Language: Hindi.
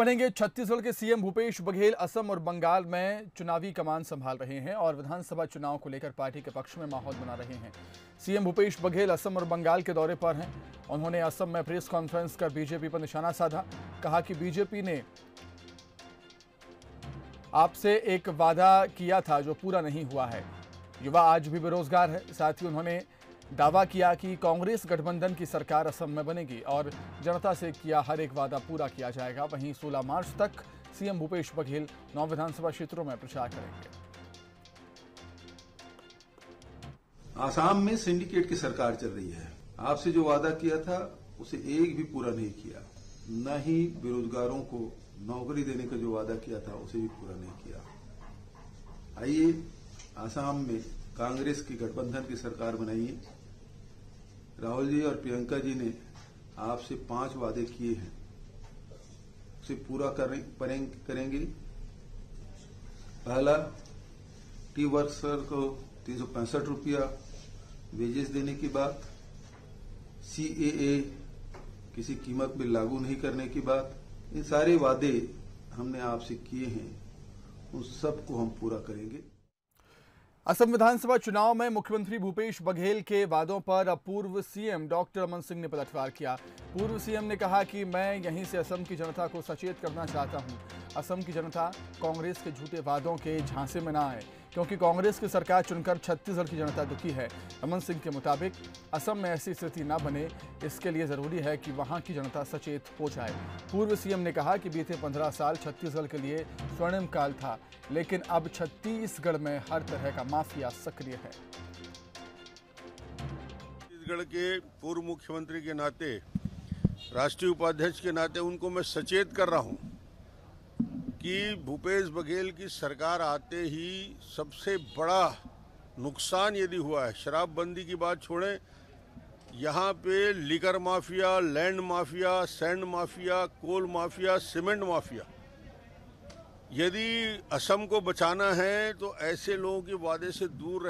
पढ़ेंगे। छत्तीसगढ़ के सीएम भूपेश बघेल असम और बंगाल में चुनावी कमान संभाल रहे हैं और विधानसभा चुनाव को लेकर पार्टी के पक्ष में माहौल बना रहे हैं। सीएम भूपेश बघेल असम और बंगाल के दौरे पर हैं। उन्होंने असम में प्रेस कॉन्फ्रेंस कर बीजेपी पर निशाना साधा। कहा कि बीजेपी ने आपसे एक वादा किया था जो पूरा नहीं हुआ है, युवा आज भी बेरोजगार है। साथ ही उन्होंने दावा किया कि कांग्रेस गठबंधन की सरकार असम में बनेगी और जनता से किया हर एक वादा पूरा किया जाएगा। वहीं 16 मार्च तक सीएम भूपेश बघेल 9 विधानसभा क्षेत्रों में प्रचार करेंगे। आसाम में सिंडिकेट की सरकार चल रही है। आपसे जो वादा किया था उसे एक भी पूरा नहीं किया, न ही बेरोजगारों को नौकरी देने का जो वादा किया था उसे भी पूरा नहीं किया। आइए आसाम में कांग्रेस की गठबंधन की सरकार बनाइए। राहुल जी और प्रियंका जी ने आपसे 5 वादे किए हैं, उसे पूरा करेंगे। पहला, टी वर्कर को 365 रुपया वेजेस देने की बात, CAA किसी कीमत पर लागू नहीं करने की बात। इन सारे वादे हमने आपसे किए हैं, उन सबको हम पूरा करेंगे। असम विधानसभा चुनाव में मुख्यमंत्री भूपेश बघेल के वादों पर अब पूर्व सीएम डॉक्टर रमन सिंह ने पलटवार किया। पूर्व सीएम ने कहा कि मैं यहीं से असम की जनता को सचेत करना चाहता हूं। असम की जनता कांग्रेस के झूठे वादों के झांसे में ना आए, क्योंकि कांग्रेस की सरकार चुनकर छत्तीसगढ़ की जनता दुखी है। रमन सिंह के मुताबिक असम में ऐसी स्थिति ना बने, इसके लिए ज़रूरी है कि वहां की जनता सचेत हो जाए। पूर्व सीएम ने कहा कि बीते 15 साल छत्तीसगढ़ के लिए स्वर्णिम काल था, लेकिन अब छत्तीसगढ़ में हर तरह का माफिया सक्रिय है। छत्तीसगढ़ के पूर्व मुख्यमंत्री के नाते, राष्ट्रीय उपाध्यक्ष के नाते उनको मैं सचेत कर रहा हूँ कि भूपेश बघेल की सरकार आते ही सबसे बड़ा नुकसान यदि हुआ है, शराबबंदी की बात छोड़ें, यहाँ पे liquor mafia, land mafia, sand mafia, coal mafia, cement mafia. यदि असम को बचाना है तो ऐसे लोगों के वादे से दूर रह